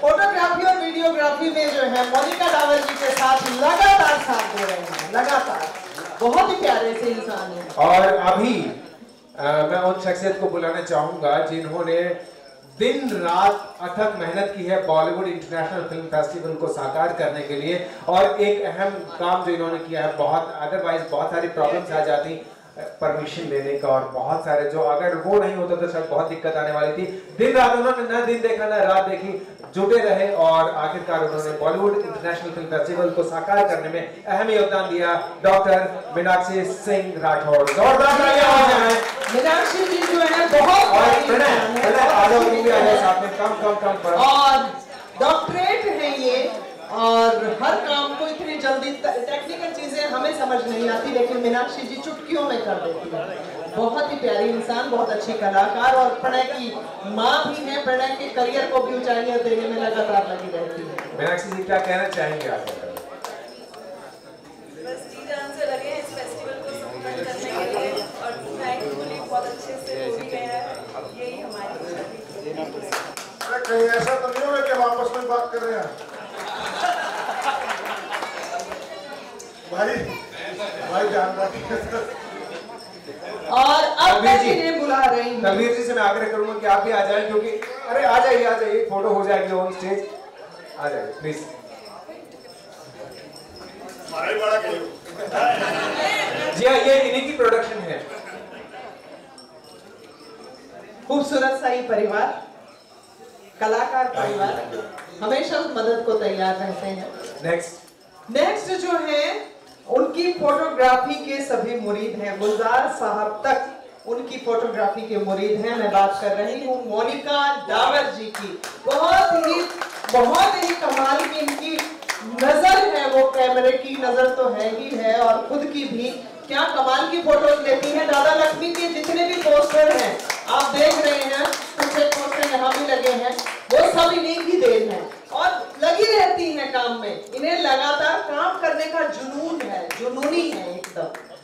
Photography और videography में जो है मोनिका डावर जी के साथ लगातार साथ दे रहे हैं, लगातार, बहुत ही प्यारे से इंसान है। और अभी मैं उन शख्सियत को बुलाना चाहूँगा जिन्होंने दिन रात अथक मेहनत की है बॉलीवुड इंटरनेशनल फिल्म फेस्टिवल को साकार करने के लिए, और एक अहम काम जो इन्होंने किया है, बहुत अदरवाइज बहुत सारी प्रॉब्लम्स आ जाती परमिशन लेने का, और बहुत सारे जो अगर वो नहीं होता तो शायद बहुत दिक्कत आने वाली थी। दिन रात उन्होंने न दिन देखा न रात देखी, जुटे रहे और आखिरकार उन्होंने बॉलीवुड इंटरनेशनल फिल्म फेस्टिवल को साकार करने में अहम योगदान दिया। डॉक्टर मीनाक्षी सिंह राठौर, जोरदार तालियां हो जाए। मीनाक्षी जी जो है बहुत, और प्रणय आलो भी आ जाए साथ में, कम कम कम, और डॉक्टरेट है ये, और हर काम को इतनी जल्दी, टेक्निकल चीजें हमें समझ नहीं आती, लेकिन मीनाक्षी जी चुटकियों में कर देती है। बहुत ही प्यारी इंसान, बहुत अच्छी कलाकार, और प्रणय की माँ भी है। प्रणय के करियर को भी ऊंचाई और देने में लगातार लगी रहती है। मीनाक्षी जी क्या कहना चाहेंगे आप? बस जी जान से लगे हैं इस फेस्टिवल को सफल करने के लिए, और थैंकफुली बहुत अच्छे से हो रही है। यही हमारी ऐसा तो नहीं होगा कि वापस में बात कर रहे हैं भाई, भाई जान रहा है। और अब मैं इन्हें बुला रही हूँ। तलवीर जी से मैं आग्रह करूंगा कि आप भी आ जाएं, क्योंकि अरे आ जाइए फोटो हो जाएगी ऑन स्टेज, आ जाइए प्लीज। जी हाँ, ये इन्हीं की प्रोडक्शन है। खूबसूरत सा ही परिवार, कलाकार परिवार, हमेशा मदद को तैयार रहते हैं। नेक्स्ट जो है उनकी फोटोग्राफी के सभी मुरीद हैं, गुलजार साहब तक उनकी फोटोग्राफी के मुरीद हैं। मैं बात कर रही हूँ मोनिका डावर जी की। बहुत ही कमाल की इनकी नजर है, वो कैमरे की नजर तो है ही है, और खुद की भी क्या कमाल की फोटोज लेती हैं। दादा लक्ष्मी के जितने भी पोस्टर हैं आप देख रहे हैं, कुछ एक पोस्टर यहाँ भी लगे हैं, वो सब इन्हीं की देन है, और लगी रहती हैं काम में। इन्हें लगातार काम करने का जुनून है, जुनूनी है एकदम।